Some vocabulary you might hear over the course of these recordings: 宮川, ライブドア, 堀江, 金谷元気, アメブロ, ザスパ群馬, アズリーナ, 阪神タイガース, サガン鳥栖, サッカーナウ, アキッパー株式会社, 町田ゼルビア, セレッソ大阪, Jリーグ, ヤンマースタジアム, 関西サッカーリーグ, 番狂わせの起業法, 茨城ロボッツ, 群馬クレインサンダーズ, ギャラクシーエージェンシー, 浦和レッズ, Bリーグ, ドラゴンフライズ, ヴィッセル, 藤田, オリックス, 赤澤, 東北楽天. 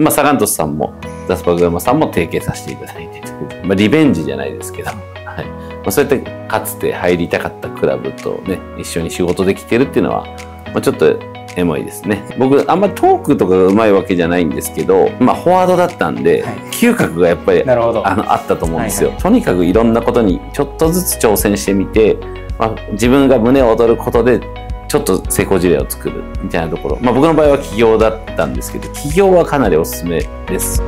まあ、サガン鳥栖さんもザスパグラマさんも提携させていただいて、まあ、リベンジじゃないですけど、はい、まあ、そうやってかつて入りたかったクラブとね一緒に仕事できてるっていうのは、まあ、ちょっとエモいですね。僕あんまりトークとかがうまいわけじゃないんですけど、まあ、フォワードだったんで、はい、嗅覚がやっぱりあったと思うんですよ。はいはい、とにかくいろんなことにちょっとずつ挑戦してみて、まあ、自分が胸を躍ることでちょっと成功事例を作るみたいなところ、まあ、僕の場合は起業だったんですけど、起業はかなりおすすめです。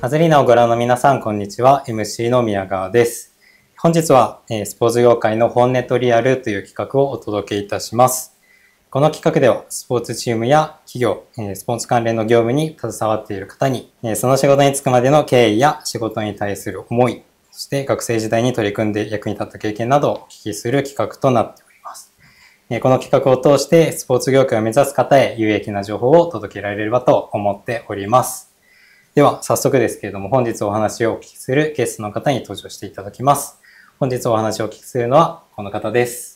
アズリーナをご覧の皆さん、こんにちは。MC の宮川です。本日はスポーツ業界の本音とリアルという企画をお届けいたします。この企画では、スポーツチームや企業、スポーツ関連の業務に携わっている方に、その仕事に就くまでの経緯や仕事に対する思い、そして学生時代に取り組んで役に立った経験などをお聞きする企画となっております。この企画を通して、スポーツ業界を目指す方へ有益な情報を届けられればと思っております。では、早速ですけれども、本日お話をお聞きするゲストの方に登場していただきます。本日お話をお聞きするのは、この方です。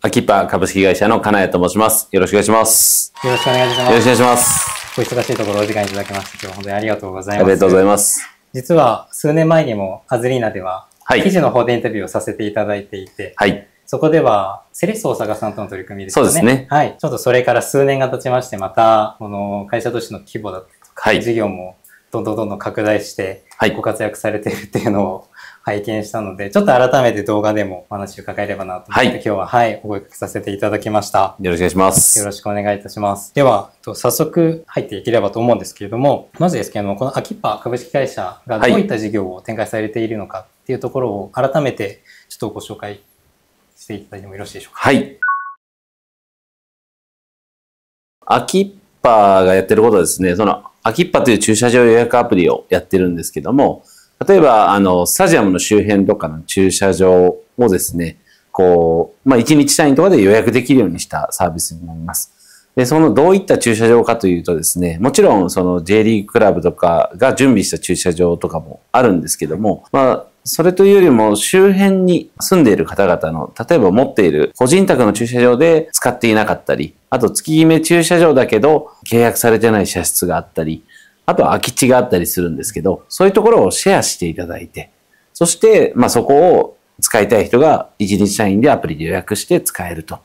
アキッパー株式会社の金谷と申します。よろしくお願いします。よろしくお願いします。よろしくお願いします。お忙しいところお時間いただきまして、今日本当にありがとうございます。ありがとうございます。実は、数年前にもアズリーナでは、記事の方でインタビューをさせていただいていて、はい、そこでは、セレッソ大阪さんとの取り組みですね。そうですね。はい。ちょっとそれから数年が経ちまして、また、この会社としての規模だったり、はい、事業もどんどん拡大してご活躍されているっていうのを拝見したので、はい、ちょっと改めて動画でもお話を伺えればなと思って、はい、今日は、はい、お声掛けさせていただきました。よろしくお願いします。よろしくお願いいたします。では、早速入っていければと思うんですけれども、まずですけれども、このアキッパー株式会社がどういった事業を展開されているのかっていうところを改めてちょっとご紹介していただいてもよろしいでしょうか。はい。アキッパーがやってることはですね、そのアキッパという駐車場予約アプリをやってるんですけども、例えば、スタジアムの周辺とかの駐車場をですね、こう、まあ、1日単位とかで予約できるようにしたサービスになります。で、そのどういった駐車場かというとですね、もちろん、その J リーグクラブとかが準備した駐車場とかもあるんですけども、まあ、それというよりも周辺に住んでいる方々の、例えば持っている個人宅の駐車場で使っていなかったり、あと月決め駐車場だけど契約されてない車室があったり、あとは空き地があったりするんですけど、そういうところをシェアしていただいて、そしてまあそこを使いたい人が1日単位でアプリで予約して使えると。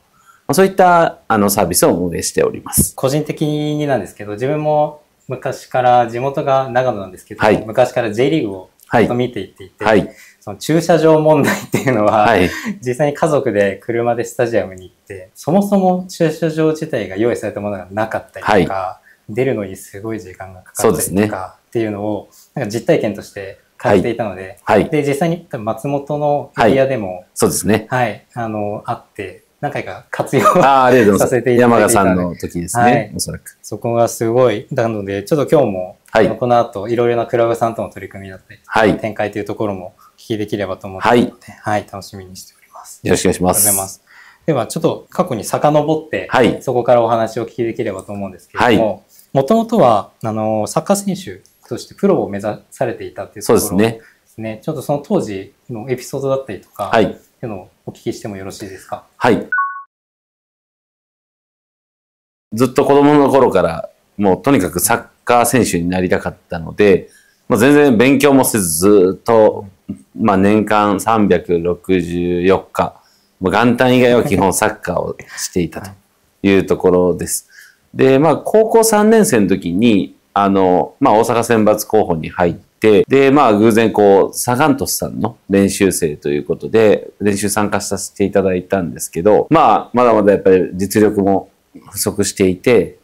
そういったサービスを運営しております。個人的になんですけど、自分も昔から地元が長野なんですけど、はい、昔から J リーグを見ていっていて、はい、その駐車場問題っていうのは、はい、実際に家族で車でスタジアムに行って、そもそも駐車場自体が用意されたものがなかったりとか、はい、出るのにすごい時間がかかったりとかっていうのを、なんか実体験として感じていたので、はい、で、実際に松本のエリアでも、はい、そうですね。はい、あって、何回か活用させていただいていたので、山賀さんの時ですね、はい、おそらく。そこがすごい、なので、ちょっと今日も、はい、この後、いろいろなクラブさんとの取り組みだったり、はい、展開というところもお聞きできればと思っているので、はい、はい、楽しみにしております。よろしくお願いします。では、ちょっと過去に遡って、はい、そこからお話をお聞きできればと思うんですけれども、もともとは、サッカー選手としてプロを目指されていたというところですね。そうですね。ちょっとその当時のエピソードだったりとか、はい、というのをお聞きしてもよろしいですか。はい。ずっと子供の頃から、もうとにかくサッカー選手になりたかったので、まあ、全然勉強もせずずっと、まあ、年間364日、元旦以外は基本サッカーをしていたというところです。で、まあ、高校3年生の時に、まあ、大阪選抜候補に入って、で、まあ、偶然こう、サガン鳥栖さんの練習生ということで、練習参加させていただいたんですけど、まあ、まだまだやっぱり実力も不足していて、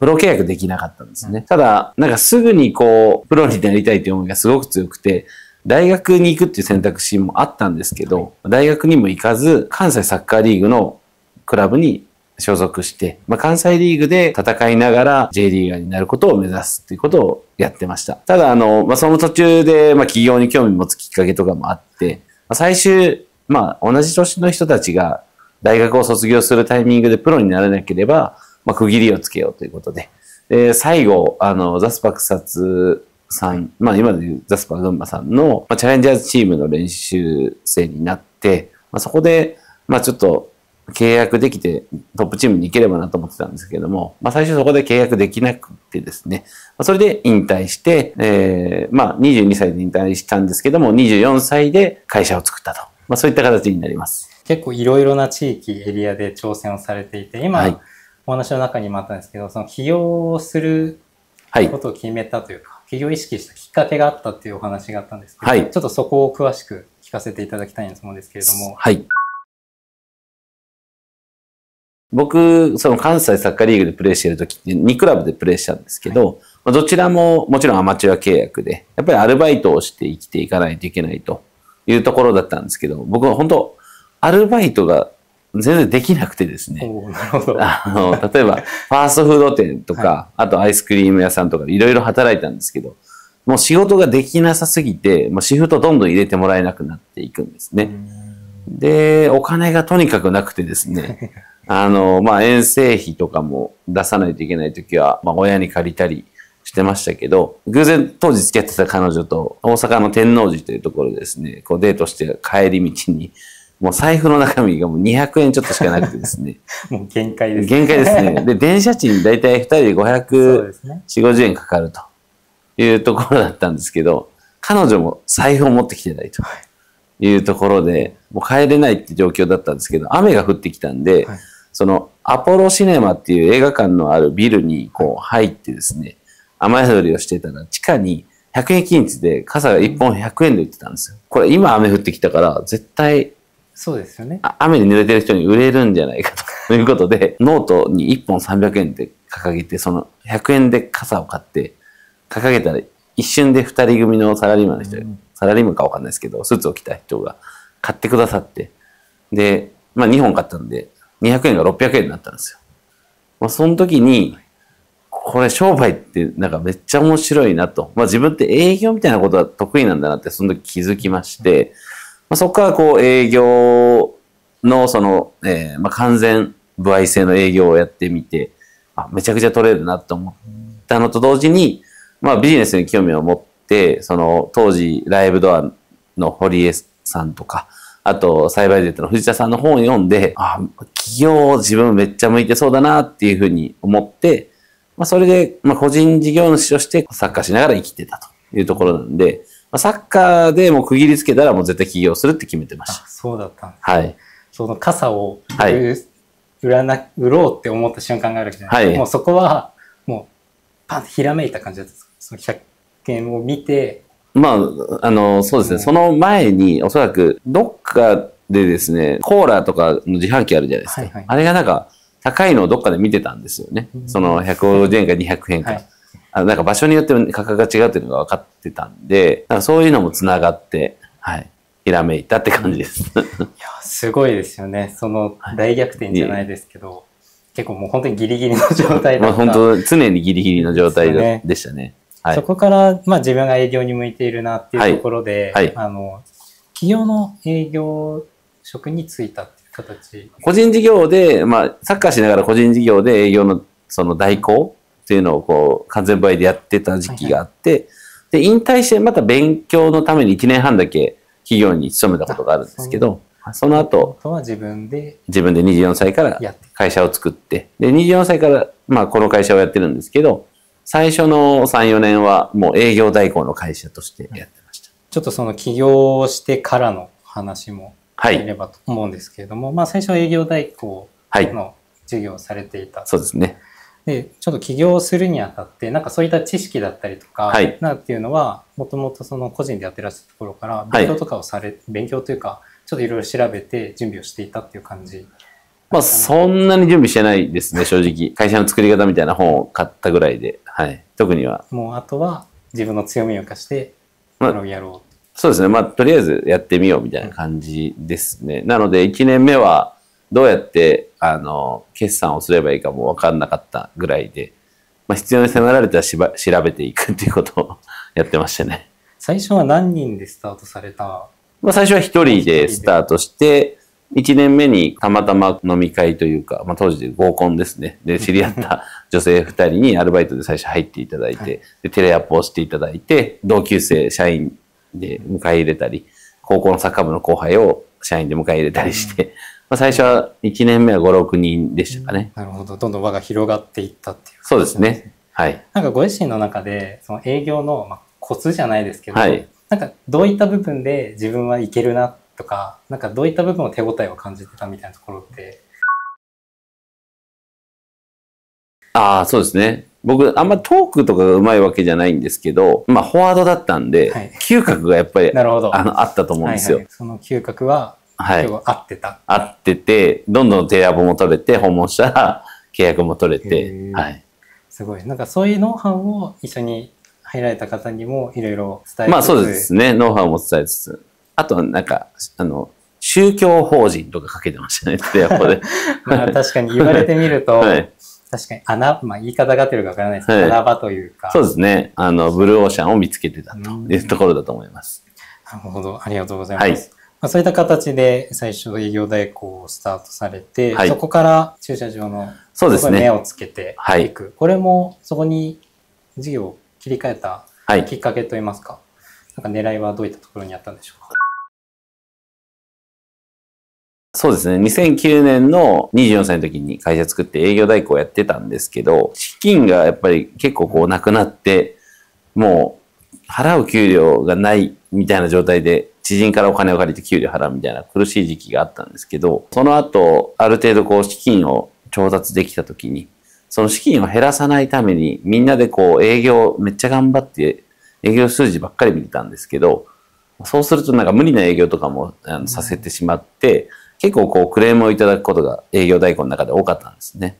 プロ契約できなかったんですね。ただ、なんかすぐにこう、プロになりたいという思いがすごく強くて、大学に行くっていう選択肢もあったんですけど、大学にも行かず、関西サッカーリーグのクラブに所属して、まあ、関西リーグで戦いながら J リーガーになることを目指すということをやってました。ただ、まあ、その途中で、まあ、起業に興味持つきっかけとかもあって、まあ、最終、まあ、同じ年の人たちが大学を卒業するタイミングでプロにならなければ、まあ、区切りをつけようということで。で、最後、ザスパ草津さん、まあ今でいうザスパ群馬さんの、まあ、チャレンジャーズチームの練習生になって、そこで、ちょっと契約できてトップチームに行ければなと思ってたんですけれども、最初そこで契約できなくてですね、それで引退して、22歳で引退したんですけども、24歳で会社を作ったと。そういった形になります。結構いろいろな地域、エリアで挑戦をされていて、今、はい、お話の中にもあったんですけど、その起業をすることを決めたというか、起業を意識したきっかけがあったっていうお話があったんですけど、はい、ちょっとそこを詳しく聞かせていただきたいんですけれども。はい。僕、その関西サッカーリーグでプレーしている時って2クラブでプレーしたんですけど、はい、どちらももちろんアマチュア契約で、やっぱりアルバイトをして生きていかないといけないというところだったんですけど、僕は本当、アルバイトが全然できなくてですね。例えば、ファーストフード店とか、はい、あとアイスクリーム屋さんとか、いろいろ働いたんですけど、もう仕事ができなさすぎて、もうシフトどんどん入れてもらえなくなっていくんですね。で、お金がとにかくなくてですね、遠征費とかも出さないといけないときは、親に借りたりしてましたけど、偶然当時付き合ってた彼女と、大阪の天王寺というところでですね、こうデートして帰り道に、もう財布の中身がもう200円ちょっとしかなくてですね。もう限界ですね。限界ですね。で、電車賃大体2人で450円かかるというところだったんですけど、彼女も財布を持ってきてないというところで、もう帰れないって状況だったんですけど、雨が降ってきたんで、そのアポロシネマっていう映画館のあるビルにこう入ってですね、雨宿りをしてたら地下に100円均一で傘が1本100円で売ってたんですよ。これ今雨降ってきたから絶対、そうですよね。雨に濡れてる人に売れるんじゃないかということで、ノートに1本300円で掲げて、その100円で傘を買って、掲げたら一瞬で2人組のサラリーマンの人、サラリーマンかわかんないですけど、スーツを着た人が買ってくださって、で、2本買ったんで、200円が600円になったんですよ。その時に、これ商売ってなんかめっちゃ面白いなと。自分って営業みたいなことは得意なんだなって、その時気づきまして、そこからこう営業のその、完全歩合制の営業をやってみて、めちゃくちゃ取れるなと思ったのと同時に、ビジネスに興味を持って、その当時ライブドアの堀江さんとか、あと栽培データの藤田さんの本を読んで、起業自分めっちゃ向いてそうだなっていうふうに思って、それで個人事業主としてサッカーしながら生きてたというところなんで、サッカーでもう区切りつけたらもう絶対起業するって決めてました。そうだったんですね。はい。その傘を売ろうって思った瞬間があるわけじゃないですか。はい、もうそこは、もう、パンとひらめいた感じだったんですか？その100件を見て。そうですね。その前に、おそらく、どっかでですね、コーラとかの自販機あるじゃないですか。はいはい、あれがなんか、高いのをどっかで見てたんですよね。その150円か200円か。はい、なんか場所によって価格が違うっていうのが分かってたんで、なんかそういうのも繋がって、ひらめいたって感じです。いや、すごいですよね。その大逆転じゃないですけど、結構もう本当にギリギリの状態だった。本当、常にギリギリの状態でしたね。そこから、自分が営業に向いているなっていうところで、企業の営業職に就いたっていう形。個人事業で、サッカーしながら個人事業で営業のその代行、っていうのをこう完全倍でやってた時期があって、で引退してまた勉強のために1年半だけ企業に勤めたことがあるんですけど、その後は自分で24歳から会社を作って、で24歳からこの会社をやってるんですけど、最初の3、4年はもう営業代行の会社としてやってました。ちょっとその起業をしてからの話も入ればと思うんですけれども、最初は営業代行の授業をされていた。そうですね。で、ちょっと起業するにあたって、なんかそういった知識だったりとか、なんていうのは、もともとその個人でやってらっしゃったところから、勉強というか、ちょっといろいろ調べて準備をしていたっていう感じ。そんなに準備してないですね、正直。会社の作り方みたいな本を買ったぐらいで、特には。もうあとは自分の強みを生かして、やろう。そうですね。とりあえずやってみようみたいな感じですね。なので、1年目は、どうやって、決算をすればいいかも分かんなかったぐらいで、必要に迫られたら調べていくっていうことをやってましたね。最初は何人でスタートされた？最初は一人でスタートして、1年目にたまたま飲み会というか、当時で合コンですね。で、知り合った女性2人にアルバイトで最初入っていただいて、で、テレアポをしていただいて、同級生、社員で迎え入れたり、高校のサッカー部の後輩を社員で迎え入れたりして、まあ最初は1年目は5、6人でしたかね。なるほど。どんどん輪が広がっていったっていう、ね。そうですね。はい。なんかご自身の中で、その営業の、まあ、コツじゃないですけど、はい、なんかどういった部分で自分はいけるなとか、なんかどういった部分を手応えを感じてたみたいなところって。ああ、そうですね。僕、あんまトークとかがうまいわけじゃないんですけど、まあ、フォワードだったんで、はい、嗅覚がやっぱりあったと思うんですよ。はいはい、その嗅覚は、はい、結構合ってた。合ってて、どんどん提案も取れて、訪問したら契約も取れて、はい。すごい。なんかそういうノウハウを一緒に入られた方にもいろいろ伝えつつ。まあそうですね。ノウハウも伝えつつ。あとはなんか、宗教法人とかかけてましたね。やっぱね。まあ確かに言われてみると、はい確かに穴、まあ、言い方があってるかわからないですけど、はい、穴場というか。そうですね。ブルーオーシャンを見つけてたというところだと思います。なるほど。ありがとうございます。はい、まあ、そういった形で最初営業代行をスタートされて、はい、そこから駐車場のそこに目をつけていく。はい、これもそこに事業を切り替えたきっかけといいますか、はい、なんか狙いはどういったところにあったんでしょうか。そうですね。2009年の24歳の時に会社作って営業代行をやってたんですけど、資金がやっぱり結構こうなくなって、もう払う給料がないみたいな状態で、知人からお金を借りて給料払うみたいな苦しい時期があったんですけど、その後、ある程度こう資金を調達できた時に、その資金を減らさないために、みんなでこう営業めっちゃ頑張って、営業数字ばっかり見てたんですけど、そうするとなんか無理な営業とかもさせてしまって、結構こうクレームをいただくことが営業代行の中で多かったんですね。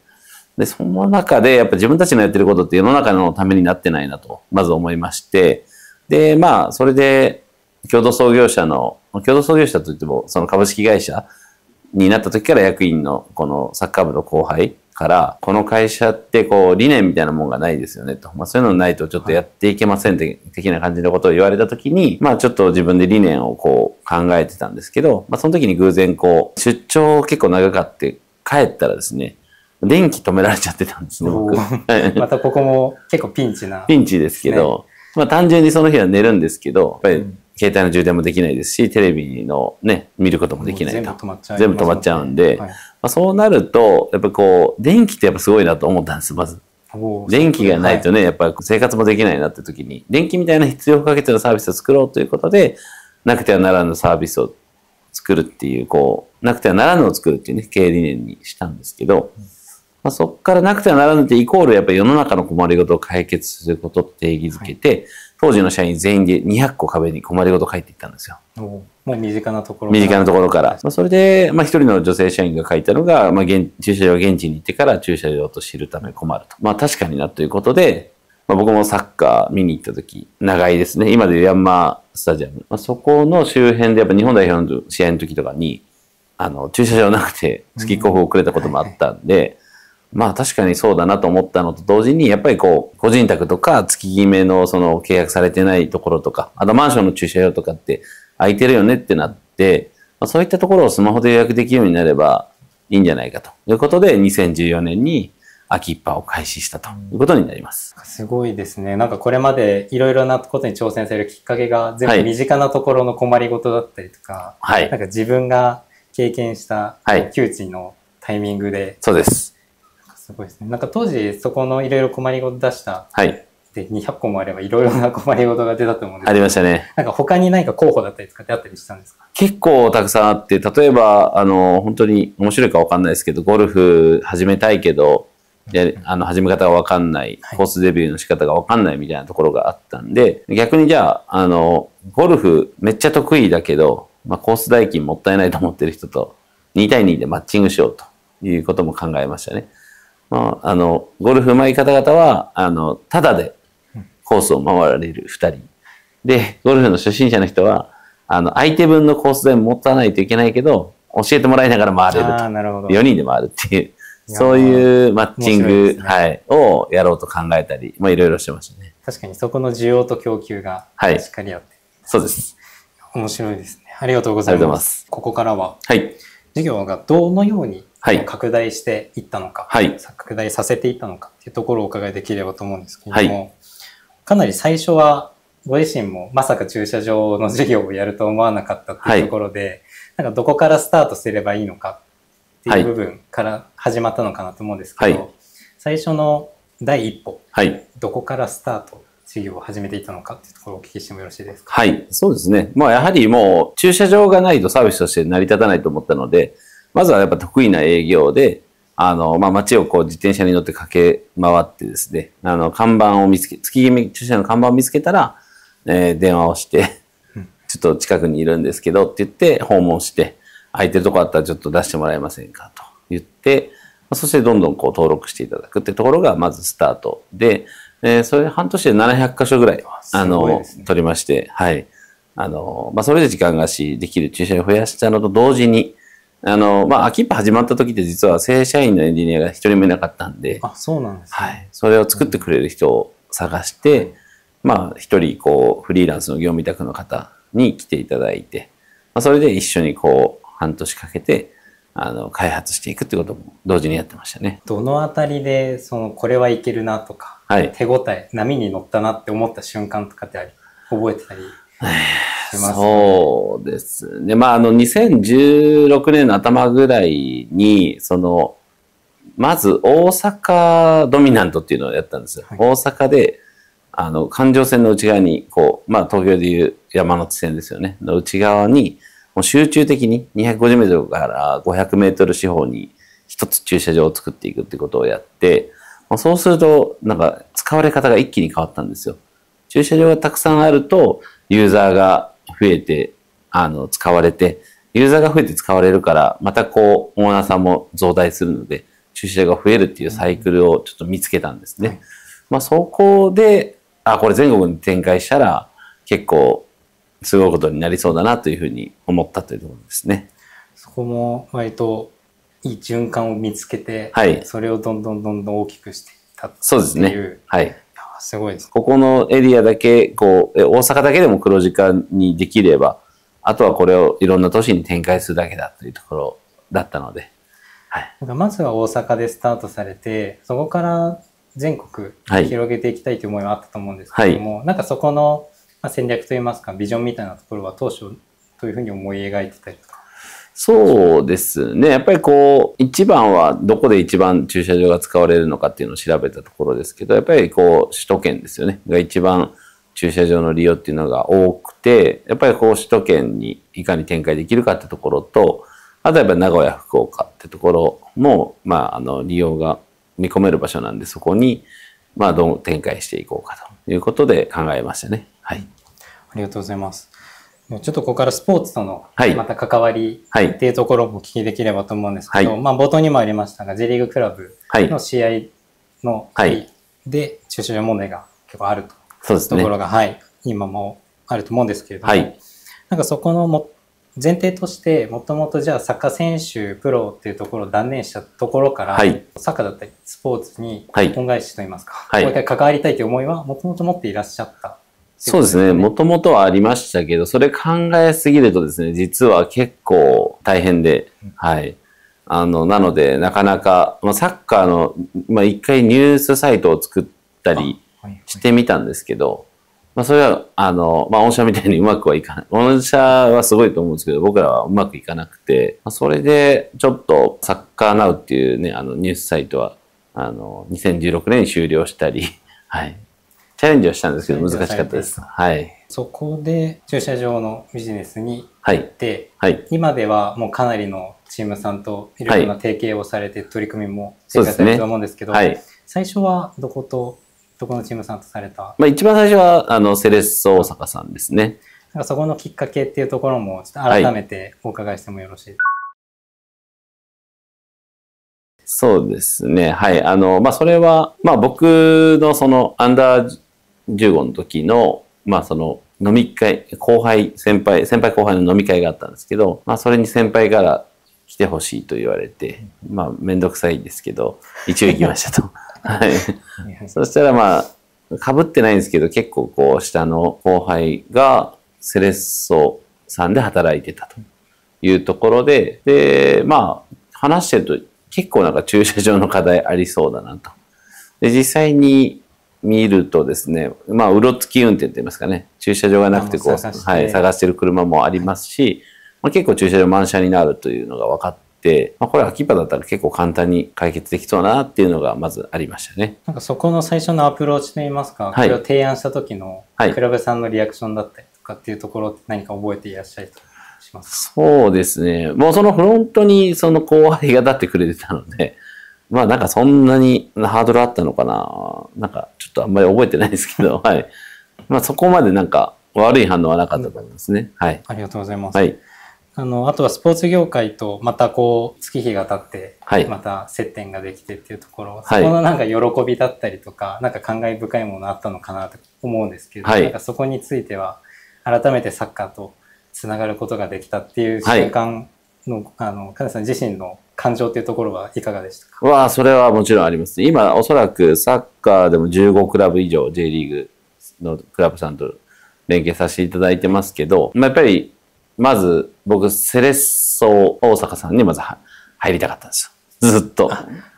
で、その中でやっぱ自分たちのやってることって世の中のためになってないなと、まず思いまして。で、まあ、それで共同創業者といっても、その株式会社になった時から役員のこのサッカー部の後輩から、この会社ってこう理念みたいなもんがないですよねと。まあそういうのないとちょっとやっていけません的な感じのことを言われた時に、まあちょっと自分で理念をこう考えてたんですけど、まあその時に偶然こう出張結構長かって帰ったらですね、電気止められちゃってたんですね、僕。またここも結構ピンチな。ピンチですけど、ね、まあ単純にその日は寝るんですけど、やっぱり携帯の充電もできないですし、テレビのね、見ることもできないと。全部止まっちゃうんで、はいまあそうなると、やっぱこう、電気ってやっぱすごいなと思ったんです、まず。電気がないとね、やっぱ生活もできないなって時に、電気みたいな必要不可欠なサービスを作ろうということで、なくてはならぬサービスを作るっていう、こう、なくてはならぬを作るっていうね、経営理念にしたんですけど、まあそこからなくてはならぬってイコールやっぱり世の中の困りごとを解決することって定義づけて、はい、当時の社員全員で200個壁に困りごと書いていったんですよ。もう身近なところから。身近なところから。まあ、それで、まあ、一人の女性社員が書いたのが、まあ、駐車場現地に行ってから駐車場と知るため困ると。まあ、確かになということで、まあ、僕もサッカー見に行った時、長いですね。今でいうヤンマースタジアム。まあ、そこの周辺で、やっぱ日本代表の試合の時とかに、駐車場なくて、月候補遅れたこともあったんで、はいはいまあ確かにそうだなと思ったのと同時に、やっぱりこう、個人宅とか月決めのその契約されてないところとか、あとマンションの駐車場とかって空いてるよねってなって、まあ、そういったところをスマホで予約できるようになればいいんじゃないかということで、2014年に空きっぱを開始したということになります。すごいですね。なんかこれまでいろいろなことに挑戦されるきっかけが全部身近なところの困りごとだったりとか、はい、なんか自分が経験した窮地のタイミングで、はい、そうです。すごいですね。なんか当時そこのいろいろ困りごと出した、はい、で200個もあればいろいろな困りごとが出たと思うんですけど、ありましたね。なんか他に何か候補だったりとかってあったりしたんですか？結構たくさんあって、例えば本当に面白いかわかんないですけど、ゴルフ始めたいけど始め方がわかんない、コースデビューの仕方がわかんないみたいなところがあったんで、逆にじゃあゴルフめっちゃ得意だけど、まあ、コース代金もったいないと思ってる人と2対2でマッチングしようということも考えましたね。まあ、ゴルフうまい方々は、タダでコースを回られる2人。で、ゴルフの初心者の人は、相手分のコース代持たないといけないけど、教えてもらいながら回れると。4人で回るっていう、そういうマッチング、ね、はい、をやろうと考えたり、まあ、いろいろしてましたね。確かにそこの需要と供給がしっかりあって。はい、そうです。面白いですね。ありがとうございます。ここからは、はい、事業がどのように拡大していったのか、はい、拡大させていったのかっていうところをお伺いできればと思うんですけれども、はい、かなり最初はご自身もまさか駐車場の事業をやると思わなかったっていうところで、はい、なんかどこからスタートすればいいのかっていう部分から始まったのかなと思うんですけど、はい、最初の第一歩、はい、どこからスタート事業を始めていたのかっていうところをお聞きしてもよろしいですか？はい、そうですね。まあやはりもう駐車場がないとサービスとして成り立たないと思ったので、まずはやっぱ得意な営業で、まあ、街をこう自転車に乗って駆け回ってですね、看板を見つけ、月決め駐車の看板を見つけたら、電話をして、ちょっと近くにいるんですけどって言って訪問して、空いてるとこあったらちょっと出してもらえませんかと言って、そしてどんどんこう登録していただくってところがまずスタートで、それで半年で700箇所ぐらい、取りまして、はい。まあ、それで時間貸しできる駐車場を増やしたのと同時に、まあ、アキッパ始まった時って実は正社員のエンジニアが一人もいなかったんで、あ、そうなんですね。はい。それを作ってくれる人を探して、うん、まあ、一人、こう、フリーランスの業務委託の方に来ていただいて、まあ、それで一緒にこう、半年かけて、開発していくってことも同時にやってましたね。どのあたりで、これはいけるなとか、はい、手応え、波に乗ったなって思った瞬間とかって覚えてたりしますか？そうですね。まあ、2016年の頭ぐらいに、まず大阪ドミナントっていうのをやったんですよ。はい、大阪で、環状線の内側に、こう、まあ、東京でいう山手線ですよね、の内側に、もう集中的に250メートルから500メートル四方に一つ駐車場を作っていくってことをやって、そうすると、なんか使われ方が一気に変わったんですよ。駐車場がたくさんあると、ユーザーが増えて、使われて、ユーザーが増えて使われるから、またこう、オーナーさんも増大するので、駐車場が増えるっていうサイクルをちょっと見つけたんですね。うん、まあそこで、あ、これ全国に展開したら、結構、すごいことになりそうだなというふうに思ったというところですね。そこも割といい循環を見つけて、はい、それをどんどん大きくしていったっていう。そうですね。はい。いや、すごいです。ここのエリアだけ、こう、大阪だけでも黒字化にできれば、あとはこれをいろんな都市に展開するだけだというところだったので。はい。なんかまずは大阪でスタートされて、そこから全国広げていきたいという思いはあったと思うんですけれども、はい、なんかそこの戦略といいますか、ビジョンみたいなところは当初どういうふうに思い描いてたりとか。そうですね。やっぱりこう、一番はどこで一番駐車場が使われるのかっていうのを調べたところですけど、やっぱりこう、首都圏ですよね。が一番駐車場の利用っていうのが多くて、やっぱりこう、首都圏にいかに展開できるかってところと、あとやっぱり名古屋、福岡ってところも、まあ、利用が見込める場所なんで、そこに、まあ、どう展開していこうかということで考えましたね。はい。ありがとうございます。ちょっとここからスポーツとのまた関わりっていうところもお聞きできればと思うんですけど、はい、まあ冒頭にもありましたが、J リーグクラブの試合ので駐車場問題が結構あるというところが、はい、今もあると思うんですけれども、はい、なんかそこの前提として、もともとじゃあサッカー選手、プロっていうところを断念したところから、はい、サッカーだったりスポーツに恩返しといいますか、はい、もう一回関わりたいという思いはもともと持っていらっしゃった。そうですね。もともとはありましたけど、それ考えすぎるとですね、実は結構大変で、はい。なので、なかなか、まあ、サッカーの、まあ、一回ニュースサイトを作ったりしてみたんですけど、まあ、それは、まあ、御社みたいにうまくはいかない。御社はすごいと思うんですけど、僕らはうまくいかなくて、まあ、それで、ちょっと、サッカーナウっていうね、ニュースサイトは、2016年に終了したり、はい。チャレンジをしたんですけど、難しかったです。はい。そこで駐車場のビジネスに入って、はいはい、今ではもうかなりのチームさんといろいろな提携をされて、取り組みもしてされると思うんですけど、ね、はい、最初はどこのチームさんとされた？まあ一番最初は、セレッソ大阪さんですね。なんかそこのきっかけっていうところも、ちょっと改めてお伺いしてもよろしいですか？はい、そうですね。はい。まあそれは、まあ僕のアンダー15の時の、まあ飲み会、先輩後輩の飲み会があったんですけど、まあそれに先輩から来てほしいと言われて、まあめんどくさいですけど、一応行きましたと。はい。そしたらまあ、被ってないんですけど、結構こう下の後輩がセレッソさんで働いてたというところで、で、まあ話してると結構なんか駐車場の課題ありそうだなと。で、実際に見るとですね、まあ、うろつき運転といいますかね、駐車場がなくてこう、はい、探してる車もありますし、まあ、結構駐車場満車になるというのが分かって、まあ、これ空き場だったら結構簡単に解決できそうだなっていうのがまずありましたね。なんかそこの最初のアプローチといいますか、はい、これを提案した時のクラブさんのリアクションだったりとかっていうところって何か覚えていらっしゃいとしますか？そうですね。もうそのフロントにその後輩が立ってくれてたので、まあなんかそんなにハードルあったのかな、なんかちょっとあんまり覚えてないですけど、はい。まあそこまでなんか悪い反応はなかったと思いますね。はい。ありがとうございます。はい。あとはスポーツ業界とまたこう月日が経って、はい、また接点ができてっていうところ、はい、そこのなんか喜びだったりとか、なんか感慨深いものあったのかなと思うんですけど、はい、なんかそこについては改めてサッカーとつながることができたっていう瞬間の、はい、金さん自身の感情というところはいかがでしたか？わあ、それはもちろんあります。今おそらくサッカーでも15クラブ以上 J リーグのクラブさんと連携させていただいてますけど、まあ、やっぱりまず僕セレッソ大阪さんにまず入りたかったんですよ。ずっと。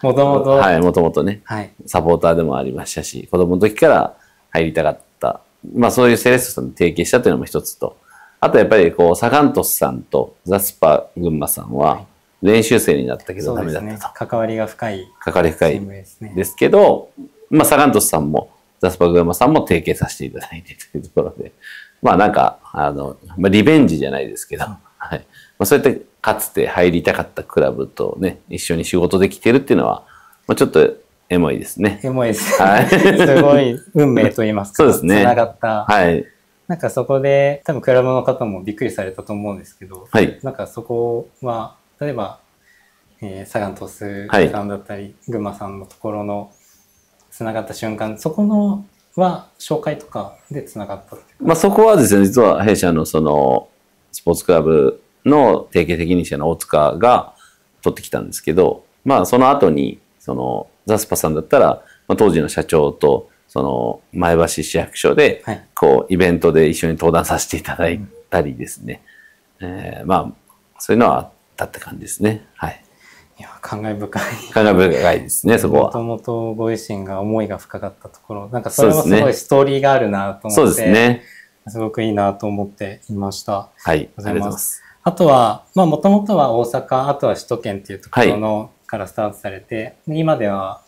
もともと。はい、もともとね、はい、サポーターでもありましたし、子供の時から入りたかった。まあそういうセレッソさんと提携したというのも一つと、あとやっぱりこうサガントスさんとザスパ群馬さんは、はい、練習生になったけどダメだったと、ね、関わりが深いチームですね。ですけど、まあ、サガントスさんもザスパグラマさんも提携させていただいてというところで、まあなんかまあ、リベンジじゃないですけど、はい、まあ、そうやってかつて入りたかったクラブとね一緒に仕事できてるっていうのは、まあ、ちょっとエモいですね。エモいです、はい、すごい運命といいますか、つながった。はい、なんかそこで多分クラブの方もびっくりされたと思うんですけど、はい、なんかそこは例えば、サガン鳥栖さんだったり群馬さんのところのつながった瞬間、そこのは紹介とかでつながったっていう、まあ、そこはですね、実は弊社のそのスポーツクラブの提携責任者の大塚が取ってきたんですけど、まあ、その後にそのザスパさんだったら、まあ、当時の社長とその前橋市役所でこうイベントで一緒に登壇させていただいたりですね、はい、まあそういうのはだって感じですね。はい。いや、感慨深い。感慨深いですね、そこは。もともとご自身が思いが深かったところ、なんかそれもすごいストーリーがあるなと思って、そうですね。すごくいいなと思っていました。はい、ありがとうございます。あとは、まあもともとは大阪、あとは首都圏っていうところの、はい、からスタートされて、今では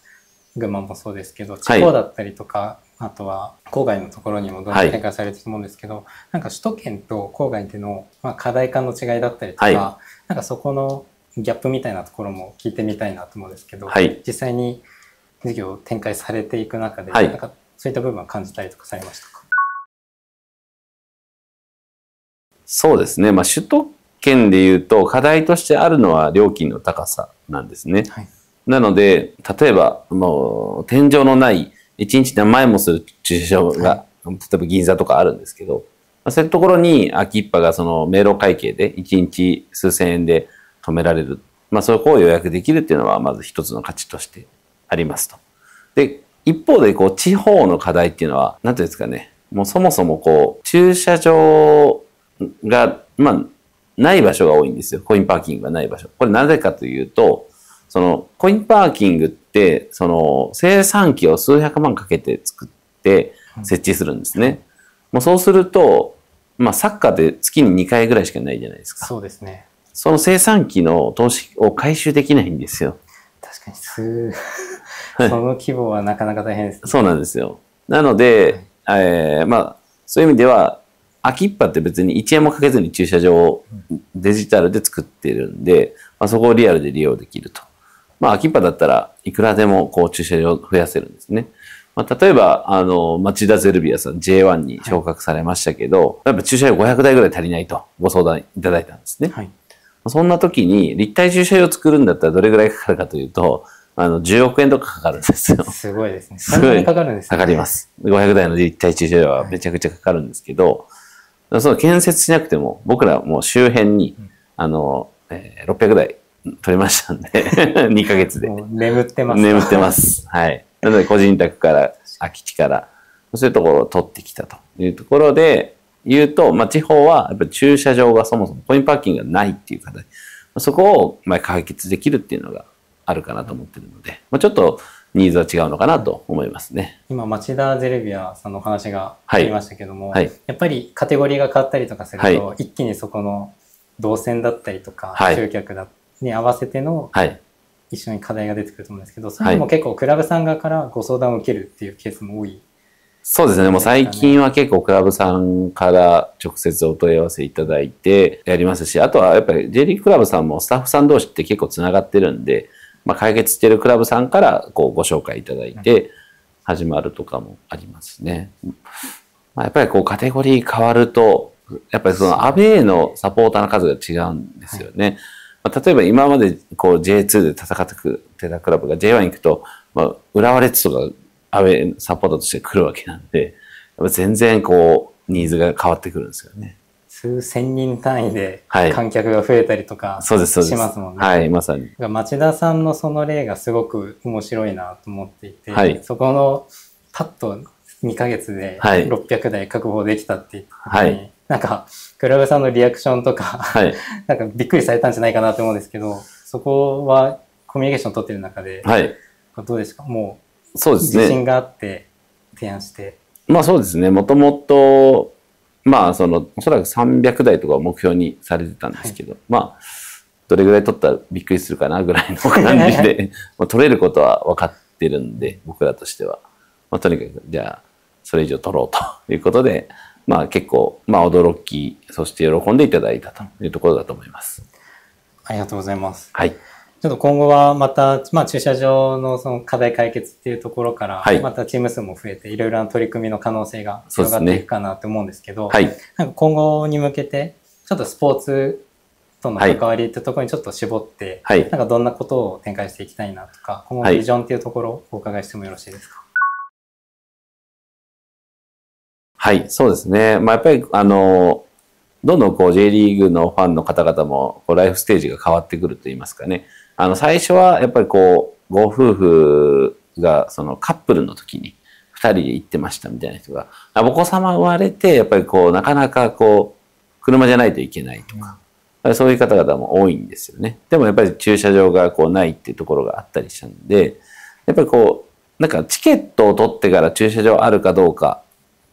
群馬もそうですけど、地方だったりとか、はい、あとは郊外のところにもどんどん展開されてると思うんですけど、はい、なんか首都圏と郊外での、まあ、課題感の違いだったりとか、はい、なんかそこのギャップみたいなところも聞いてみたいなと思うんですけど、はい、実際に事業を展開されていく中で、はい、なんかそういった部分は感じたりとかされましたか？そうですね、まあ、首都圏でいうと課題としてあるのは料金の高さなんですね。はい、なので例えばもう天井のない一日何万円もする駐車場が、はい、例えば銀座とかあるんですけど、そういうところに空きっぱがその明朗会計で一日数千円で止められる。まあそこを予約できるっていうのはまず一つの価値としてありますと。で、一方でこう地方の課題っていうのは、なんていうんですかね、もうそもそもこう駐車場が、まあない場所が多いんですよ。コインパーキングがない場所。これなぜかというと、そのコインパーキングってその生産機を数百万かけて作って設置するんですね。もうそうすると、まあ、サッカーって月に2回ぐらいしかないじゃないですか。そうですね。その生産機の投資を回収できないんですよ。確かにその規模はなかなか大変ですね。そうなんですよ。なので、はい、まあそういう意味では空きっぱって別に1円もかけずに駐車場をデジタルで作ってるんで、まあ、そこをリアルで利用できると。まあ、空きっぱだったらいくらでもこう駐車場を増やせるんですね。まあ、例えば、町田ゼルビアさん J1 に昇格されましたけど、はい、やっぱ駐車場500台ぐらい足りないとご相談いただいたんですね。はい、そんな時に立体駐車場を作るんだったらどれぐらいかかるかというと、10億円とかかかるんですよ。すごいですね。すごいかかるんですね。かかります。500台の立体駐車場はめちゃくちゃかかるんですけど、はい、その建設しなくても、僕らもう周辺に、600台、取りましたんで2ヶ月で眠ってます。眠ってます。はい。なので個人宅から空き地からそういうところを取ってきたというところで言うと、まあ、地方はやっぱり駐車場がそもそもコインパーキングがないっていう課題、そこをまあ解決できるっていうのがあるかなと思ってるので、まあ、ちょっとニーズは違うのかなと思いますね。今町田ゼルビアさんのお話がありましたけども、はいはい、やっぱりカテゴリーが変わったりとかすると、はい、一気にそこの動線だったりとか、はい、集客に合わせての、はい、一緒に課題が出てくると思うんですけど、それも結構クラブさん側からご相談を受けるっていうケースも多い。そうですね。もう最近は結構クラブさんから直接お問い合わせいただいてやりますし、あとはやっぱり J リーグクラブさんもスタッフさん同士って結構つながってるんで、まあ、解決してるクラブさんからこうご紹介いただいて始まるとかもありますね。まあ、やっぱりこうカテゴリー変わると、やっぱりそのアウェーのサポーターの数が違うんですよね。まあ、例えば今までこう J2 で戦ってたクラブが J1 行くと、まあ、浦和レッズとかアウェイサポートとして来るわけなんで、やっぱ全然こうニーズが変わってくるんですよね。数千人単位で観客が増えたりとかしますもんね。はい、まさに。町田さんのその例がすごく面白いなと思っていて、はい、そこのパッと2ヶ月で600台確保できたっていう時に、はい、なんかクラブさんのリアクションとか、はい、なんかびっくりされたんじゃないかなと思うんですけど、そこはコミュニケーション取ってる中で、はい、どうですか？もうそうですね、自信があって提案して、まあそうですね。もともとまあそのおそらく300台とかを目標にされてたんですけど、はい、まあどれぐらい取ったらびっくりするかなぐらいの感じで取れることは分かってるんで、僕らとしては、まあ、とにかくじゃあそれ以上取ろうということで、まあ結構まあ驚き、そして喜んでいただいたというところだと思います。ありがとうございます。はい。ちょっと今後はまた、まあ、駐車場のその課題解決っていうところから、はい、またチーム数も増えていろいろな取り組みの可能性が広がっていくかなと思うんですけど、はい、なんか今後に向けてちょっとスポーツとの関わりってところにちょっと絞って、はい、なんかどんなことを展開していきたいなとか、今後のビジョンっていうところをお伺いしてもよろしいですか？はい、はい、そうですね。まあ、やっぱりどんどんこう J リーグのファンの方々もこうライフステージが変わってくると言いますかね。最初はやっぱりこう、ご夫婦がそのカップルの時に2人で行ってましたみたいな人が、お子様生まれて、やっぱりこう、なかなかこう、車じゃないといけないとか、そういう方々も多いんですよね。でもやっぱり駐車場がこうないっていうところがあったりしたんで、やっぱりこう、なんかチケットを取ってから駐車場あるかどうか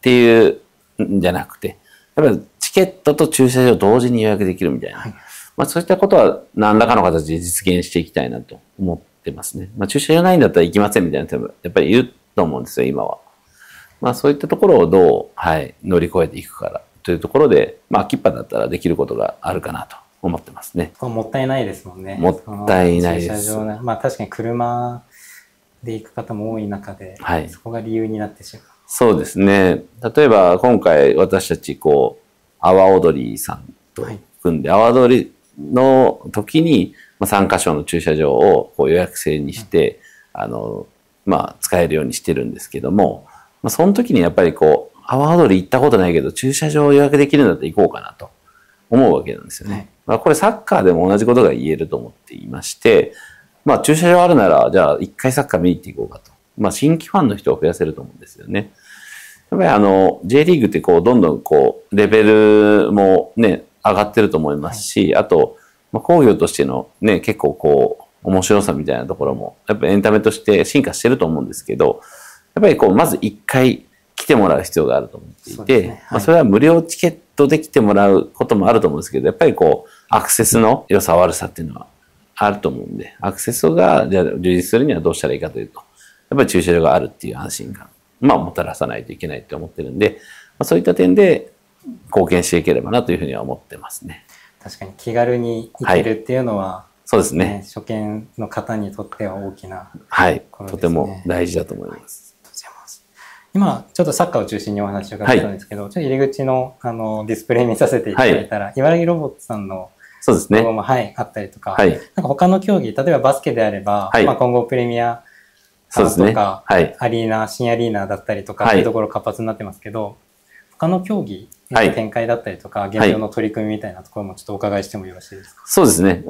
っていうんじゃなくて、やっぱりチケットと駐車場同時に予約できるみたいな。はい、まあそういったことは何らかの形で実現していきたいなと思ってますね。まあ駐車場ないんだったら行きませんみたいな人もやっぱりいると思うんですよ、今は。まあそういったところをどう、はい、乗り越えていくからというところで、まあキッパだったらできることがあるかなと思ってますね。もったいないですもんね。もったいないです。駐車場、まあ確かに車で行く方も多い中で、はい、そこが理由になってしまう。そうですね。例えば今回私たちこう、阿波踊りさんと組んで、阿波踊りの時に3カ所の駐車場をこう予約制にして、まあ、使えるようにしてるんですけども、まあ、その時にやっぱりこう、阿波踊り行ったことないけど、駐車場を予約できるんだったら行こうかなと思うわけなんですよね。まあ、これサッカーでも同じことが言えると思っていまして、まあ、駐車場あるなら、じゃあ一回サッカー見に行っていこうかと。まあ、新規ファンの人を増やせると思うんですよね。やっぱりJ リーグってこう、どんどんこう、レベルもね、上がってると思いますし、はい、あと、まあ、工業としてのね、結構こう、面白さみたいなところも、やっぱエンタメとして進化してると思うんですけど、やっぱりこう、まず一回来てもらう必要があると思っていて、ね、はい、まあ、それは無料チケットで来てもらうこともあると思うんですけど、やっぱりこう、アクセスの良さ悪さっていうのはあると思うんで、アクセスが、じゃあ充実するにはどうしたらいいかというと、やっぱり駐車場があるっていう安心感、まあ、もたらさないといけないって思ってるんで、まあ、そういった点で、貢献していければなというふうには思ってますね。確かに気軽に行けるっていうのは、はい、そうですね。初見の方にとっては大きなところですね。はい、とても大事だと思います。はい、ありがとうございます。今ちょっとサッカーを中心にお話を伺ったんですけど、はい、ちょっと入り口のディスプレイ見させていただいたら、はい、茨城ロボットさんのロゴも、ね、はい、あったりとか、はい、なんか他の競技、例えばバスケであれば、はい、まあ今後プレミアとか、はい、アリーナ、新アリーナだったりとか、はい、そういうところ活発になってますけど、他の競技の展開だったりとか、はい、現状の取り組みみたいなところもちょっとお伺いしてもよろしいですか？そうですね。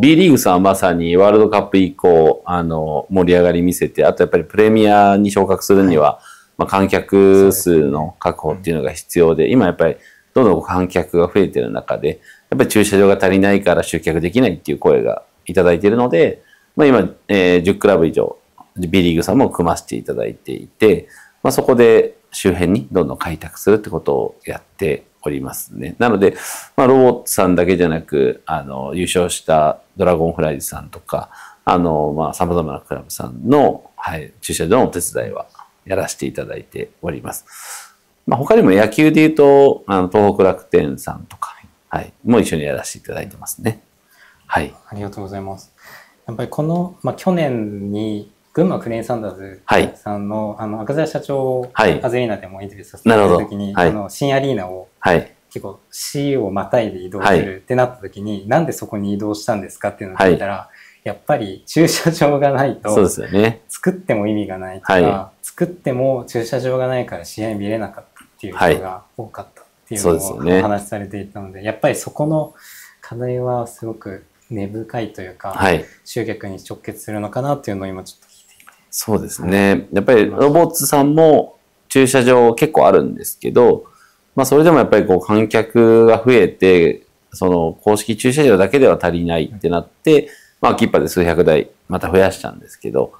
B リーグさんはまさにワールドカップ以降、盛り上がり見せて、あとやっぱりプレミアに昇格するには、はい、まあ、観客数の確保っていうのが必要で、うん、今やっぱりどんどん観客が増えてる中で、やっぱり駐車場が足りないから集客できないっていう声がいただいているので、まあ、今、10クラブ以上、B リーグさんも組ませていただいていて、まあ、そこで周辺にどんどん開拓するってことをやっておりますね。なので、まあ、ロボットさんだけじゃなく、優勝したドラゴンフライズさんとか、まあ、様々なクラブさんの、はい、駐車場のお手伝いはやらせていただいております。まあ、他にも野球で言うと、東北楽天さんとか、はい、もう一緒にやらせていただいてますね。はい。ありがとうございます。やっぱりこの、まあ、去年に、群馬クレインサンダーズさんの、はい、赤澤社長をアゼリーナでもインタビューさせていただいたときに、はい、新アリーナを、はい、結構市をまたいで移動するってなったときに、はい、なんでそこに移動したんですかっていうのを聞いたら、はい、やっぱり駐車場がないと、そうですよね、作っても意味がないとか、はい、作っても駐車場がないから試合見れなかったっていう人が多かったっていうのをお話しされていたので、やっぱりそこの課題はすごく根深いというか、はい、集客に直結するのかなっていうのを今ちょっとそうですね。やっぱりロボッツさんも駐車場結構あるんですけど、まあそれでもやっぱりこう観客が増えて、その公式駐車場だけでは足りないってなって、まあキッパで数百台また増やしたんですけど、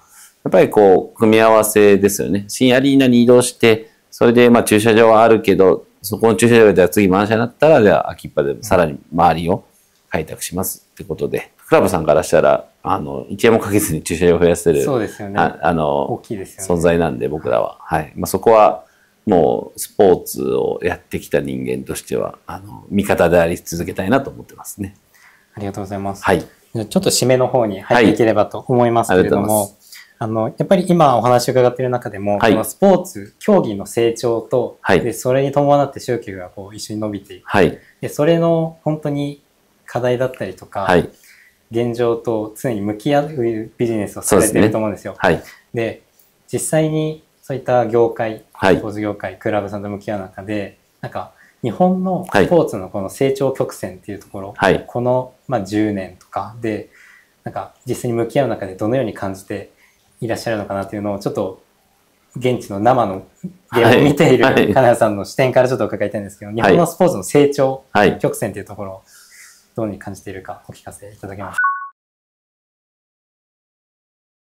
やっぱりこう組み合わせですよね。新アリーナに移動して、それでまあ駐車場はあるけど、そこの駐車場では次満車になったら、じゃあキッパでさらに周りを開拓しますってことで、クラブさんからしたら、1円もかけずに駐車場を増やせる、そうですよね。大きいですよね。存在なんで、僕らは。はい。まあ、そこは、もう、スポーツをやってきた人間としては、味方であり続けたいなと思ってますね。ありがとうございます。はい。ちょっと締めの方に入っていければと思いますけれども、はい、やっぱり今お話を伺っている中でも、はい、このスポーツ、競技の成長と、はい、でそれに伴って集客がこう一緒に伸びていく。はい。で、それの本当に課題だったりとか、はい。現状と常に向き合うビジネスをされていると思うんですよ。で、ねはい、で実際にそういった業界、スポーツ業界、クラブさんと向き合う中で、なんか日本のスポーツのこの成長曲線っていうところ、はい、この、まあ、10年とかで、なんか実際に向き合う中でどのように感じていらっしゃるのかなっていうのをちょっと現地の生の現場を見ている金谷さんの視点からちょっと伺いたいんですけど、はい、日本のスポーツの成長曲線っていうところを、どうに感じているかお聞かせいただけます。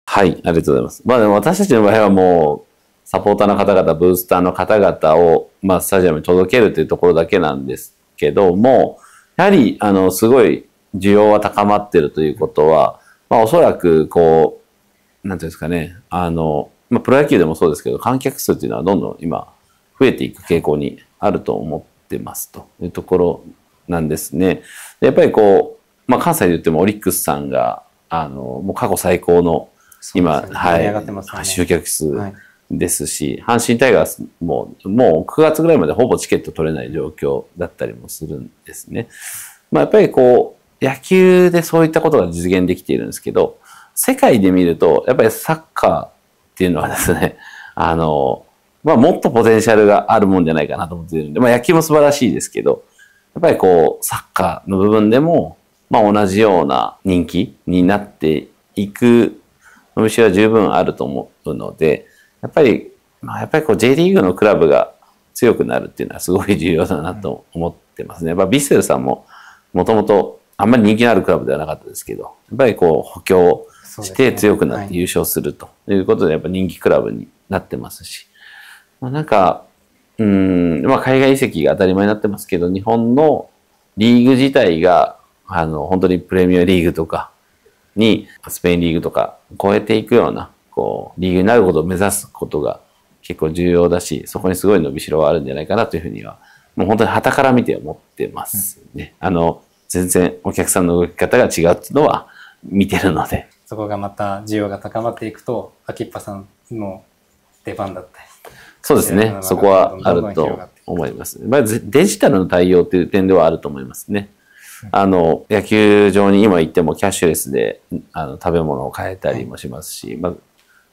はい、ありがとうございます。まあでも私たちの場合はもうサポーターの方々、ブースターの方々をまあスタジアムに届けるというところだけなんですけども、やはりすごい需要は高まっているということは、まあおそらくこうなんていうんですかね、まあプロ野球でもそうですけど、観客数というのはどんどん今増えていく傾向にあると思ってますというところ。なんですね。やっぱりこう、まあ、関西で言ってもオリックスさんが、もう過去最高の、今、ね、はい、集客数ですし、はい、阪神タイガースも、もう9月ぐらいまでほぼチケット取れない状況だったりもするんですね。まあ、やっぱりこう、野球でそういったことが実現できているんですけど、世界で見ると、やっぱりサッカーっていうのはですね、まあ、もっとポテンシャルがあるもんじゃないかなと思っているんで、まあ、野球も素晴らしいですけど、やっぱりこう、サッカーの部分でも、まあ同じような人気になっていくお店は十分あると思うので、やっぱりこう J リーグのクラブが強くなるっていうのはすごい重要だなと思ってますね。やっぱヴィッセルさんももともとあんまり人気のあるクラブではなかったですけど、やっぱりこう補強して強くなって優勝するということで、やっぱ人気クラブになってますし、まあなんか、まあ、海外移籍が当たり前になってますけど、日本のリーグ自体が、本当にプレミアリーグとかに、スペインリーグとか超えていくような、こう、リーグになることを目指すことが結構重要だし、そこにすごい伸びしろがあるんじゃないかなというふうには、もう本当に旗から見て思ってますね。うん、全然お客さんの動き方が違うっていうのは見てるので。そこがまた需要が高まっていくと、秋っぱさんの出番だったり。そうですね。そこはあると思います。まあ、デジタルの対応という点ではあると思いますね。野球場に今行ってもキャッシュレスで食べ物を買えたりもしますし、まあ、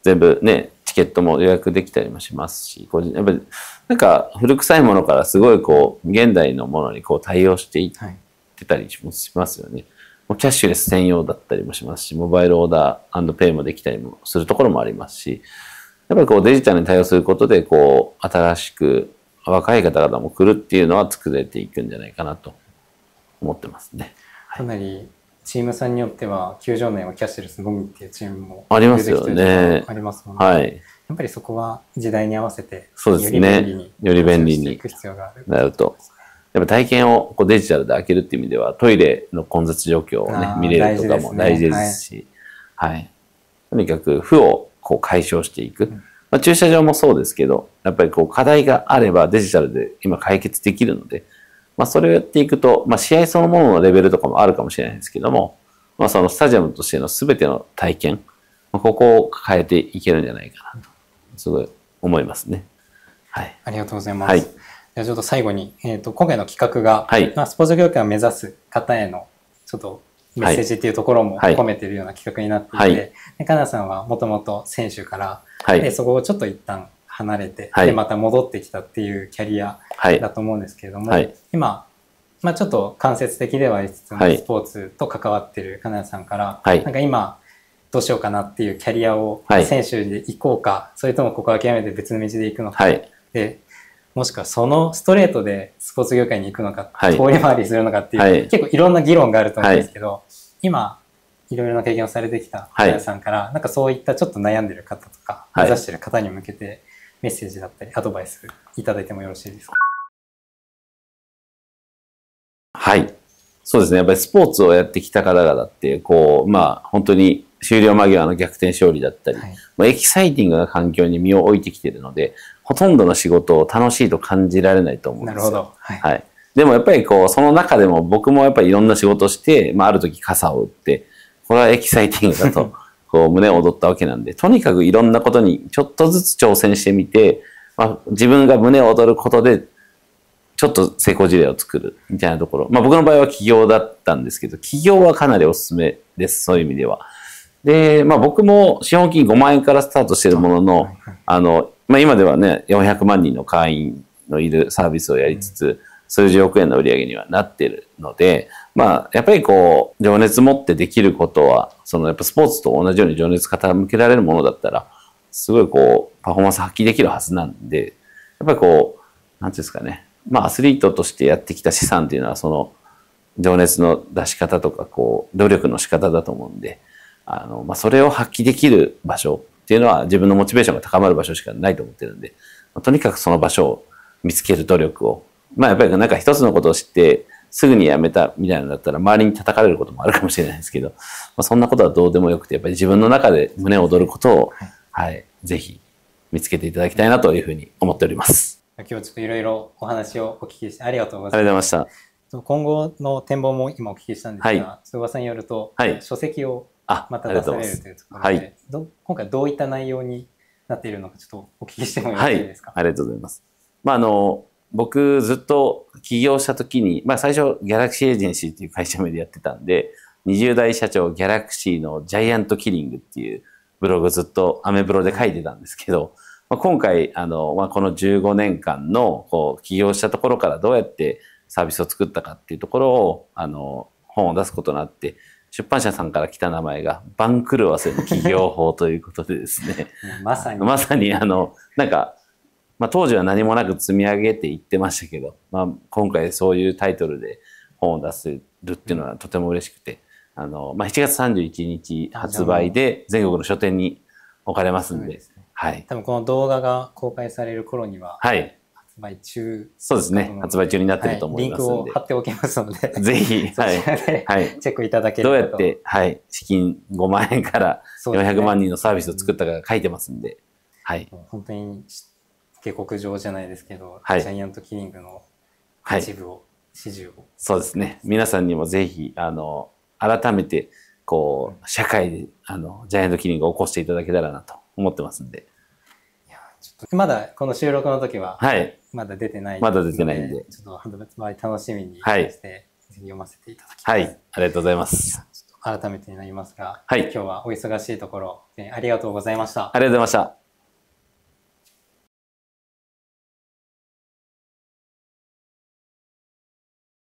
全部ね、チケットも予約できたりもしますし、やっぱりなんか古臭いものからすごいこう、現代のものにこう対応していってたりもしますよね。もうキャッシュレス専用だったりもしますし、モバイルオーダーペイもできたりもするところもありますし、やっぱりこうデジタルに対応することで、こう、新しく若い方々も来るっていうのは作れていくんじゃないかなと思ってますね。かなりチームさんによっては球場内はキャッシュレスのみっていうチームも出てきてるところもありますもんね。はい、やっぱりそこは時代に合わせてより便利に、より便利になると。やっぱ体験をこうデジタルで開けるっていう意味ではトイレの混雑状況をね見れるとかも大事ですし、はい。とにかく負をこう解消していく。まあ、駐車場もそうですけど、やっぱりこう課題があればデジタルで今解決できるので、まあそれをやっていくと、まあ試合そのもののレベルとかもあるかもしれないですけども、まあそのスタジアムとしての全ての体験、まあ、ここを変えていけるんじゃないかなと、すごい思いますね。はい。ありがとうございます。はい。じゃあちょっと最後に、今回の企画が、はい、まあスポーツ業界を目指す方への、ちょっとメッセージっていうところも込めているような企画になっていて、はいはい、金田さんはもともと選手から、はい、でそこをちょっと一旦離れて、はい、でまた戻ってきたっていうキャリアだと思うんですけれども、はい、今、まあ、ちょっと間接的ではありつつも、はい、スポーツと関わっている金田さんから、はい、なんか今どうしようかなっていうキャリアを選手で行こうか、はい、それともここ諦めて別の道で行くのか、はい、でもしくはそのストレートでスポーツ業界に行くのか、はい、遠い回りするのかっていう、はい、結構いろんな議論があると思うんですけど、はい、今いろいろな経験をされてきた皆さんから、はい、なんかそういったちょっと悩んでる方とか、はい、目指してる方に向けてメッセージだったりアドバイスいただいてもよろしいですか？はい、そうですね。やっぱりスポーツをやってきた方々ってこう、まあ、本当に終了間際の逆転勝利だったり、はい、まあ、エキサイティングな環境に身を置いてきているので、ほとんどの仕事を楽しいと感じられないと思うんですよ。なるほど。はい。はい。でもやっぱりこう、その中でも僕もやっぱりいろんな仕事をして、まあある時傘を打って、これはエキサイティングだと、こう胸を躍ったわけなんで、とにかくいろんなことにちょっとずつ挑戦してみて、まあ自分が胸を躍ることで、ちょっと成功事例を作るみたいなところ。まあ僕の場合は起業だったんですけど、起業はかなりおすすめです。そういう意味では。で、まあ僕も資本金5万円からスタートしているものの、まあ今ではね、400万人の会員のいるサービスをやりつつ、数十億円の売り上げにはなっているので、まあやっぱりこう、情熱持ってできることは、そのやっぱスポーツと同じように情熱傾けられるものだったら、すごいこう、パフォーマンス発揮できるはずなんで、やっぱりこう、なんていうんですかね、まあアスリートとしてやってきた資産っていうのは、その情熱の出し方とか、こう、努力の仕方だと思うんで、まあ、それを発揮できる場所っていうのは自分のモチベーションが高まる場所しかないと思ってるんで、まあ、とにかくその場所を見つける努力を、まあやっぱりなんか一つのことを知ってすぐにやめたみたいなのだったら周りに叩かれることもあるかもしれないですけど、まあ、そんなことはどうでもよくて、やっぱり自分の中で胸躍ることを、はい、ぜひ見つけていただきたいなというふうに思っております。今日はちょっといろいろお話をお聞きしてありがとうございました。今後の展望も今お聞きしたんですが、はい、上さんによると、はい、書籍をまた出されるというところで、はい、今回どういった内容になっているのかちょっとお聞きしてもよろしいですか？はい、ありがとうございます。まあ僕ずっと起業した時に、まあ最初ギャラクシーエージェンシーっていう会社名でやってたんで、20代社長ギャラクシーのジャイアントキリングっていうブログずっとアメブロで書いてたんですけど、まあ、今回まあ、この15年間のこう起業したところからどうやってサービスを作ったかっていうところを本を出すことになって。出版社さんから来た名前が、番狂わせの起業法ということでですね。まさに。まさに、なんか、まあ当時は何もなく積み上げていってましたけど、まあ今回そういうタイトルで本を出せるっていうのはとても嬉しくて、まあ7月31日発売で全国の書店に置かれますんで、はい。多分この動画が公開される頃には、はい。発売中。そうですね。発売中になってると思いますので、はい。リンクを貼っておきますので。ぜひ、はい。チェックいただければと。どうやって、はい。資金5万円から400万人のサービスを作ったか書いてますんで。はい。本当に、下克上じゃないですけど、はい、ジャイアントキリングの一部を、はい、市場を。そうですね。皆さんにもぜひ、改めて、こう、社会で、ジャイアントキリングを起こしていただけたらなと思ってますんで。まだこの収録の時は、はい、まだ出てないので、まだ出てないんで、ちょっと発売楽しみにして、はい、読ませていただきます。はい、ありがとうございます。改めてになりますが、はい、今日はお忙しいところ、ありがとうございました。ありがとうございました。